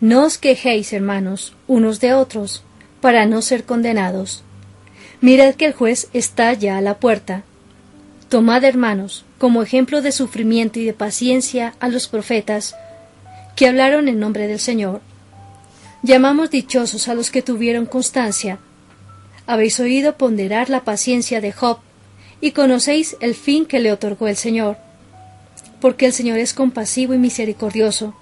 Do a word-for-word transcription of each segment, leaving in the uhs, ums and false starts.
No os quejéis, hermanos, unos de otros, para no ser condenados. Mirad que el juez está ya a la puerta. Tomad, hermanos, como ejemplo de sufrimiento y de paciencia a los profetas que hablaron en nombre del Señor. Llamamos dichosos a los que tuvieron constancia. Habéis oído ponderar la paciencia de Job, y conocéis el fin que le otorgó el Señor, porque el Señor es compasivo y misericordioso.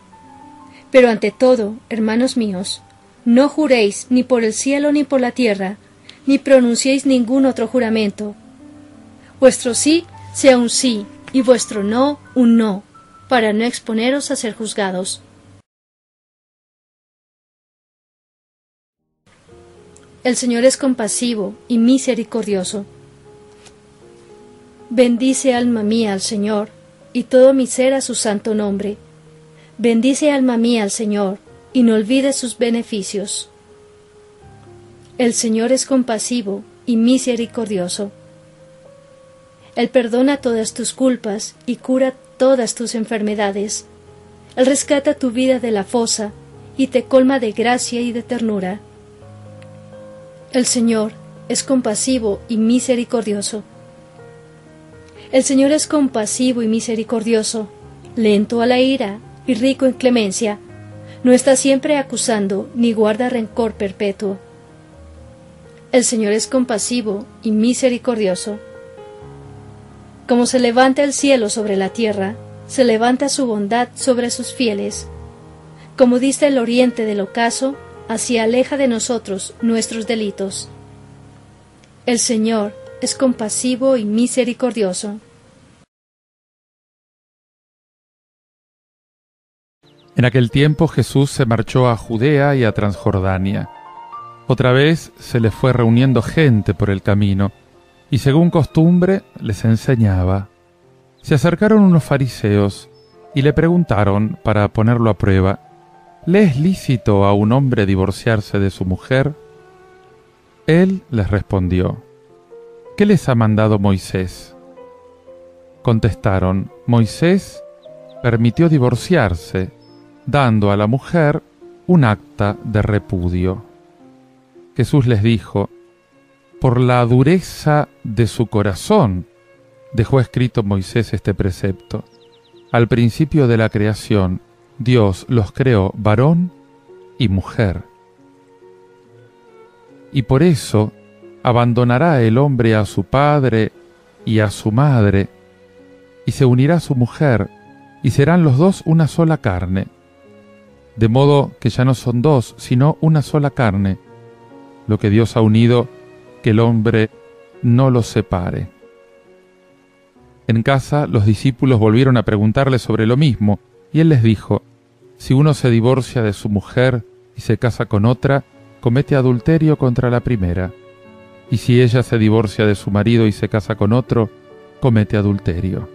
Pero ante todo, hermanos míos, no juréis ni por el cielo ni por la tierra, ni pronunciéis ningún otro juramento. Vuestro sí sea un sí, y vuestro no un no, para no exponeros a ser juzgados. El Señor es compasivo y misericordioso. Bendice, alma mía, al Señor, y todo mi ser a su santo nombre. Bendice, alma mía, al Señor, y no olvides sus beneficios. El Señor es compasivo y misericordioso. Él perdona todas tus culpas y cura todas tus enfermedades. Él rescata tu vida de la fosa y te colma de gracia y de ternura. El Señor es compasivo y misericordioso. El Señor es compasivo y misericordioso, lento a la ira y rico en clemencia. No está siempre acusando ni guarda rencor perpetuo. El Señor es compasivo y misericordioso. Como se levanta el cielo sobre la tierra, se levanta su bondad sobre sus fieles. Como dista el oriente del ocaso, así aleja de nosotros nuestros delitos. El Señor es compasivo y misericordioso. En aquel tiempo Jesús se marchó a Judea y a Transjordania. Otra vez se le fue reuniendo gente por el camino, y según costumbre les enseñaba. Se acercaron unos fariseos y le preguntaron, para ponerlo a prueba: ¿le es lícito a un hombre divorciarse de su mujer? Él les respondió: ¿qué les ha mandado Moisés? Contestaron: Moisés permitió divorciarse, dando a la mujer un acta de repudio. Jesús les dijo: por la dureza de su corazón dejó escrito Moisés este precepto. Al principio de la creación, Dios los creó varón y mujer. Y por eso abandonará el hombre a su padre y a su madre, y se unirá a su mujer, y serán los dos una sola carne. De modo que ya no son dos, sino una sola carne. Lo que Dios ha unido, que el hombre no los separe. En casa, los discípulos volvieron a preguntarle sobre lo mismo, y él les dijo: si uno se divorcia de su mujer y se casa con otra, comete adulterio contra la primera. Y si ella se divorcia de su marido y se casa con otro, comete adulterio.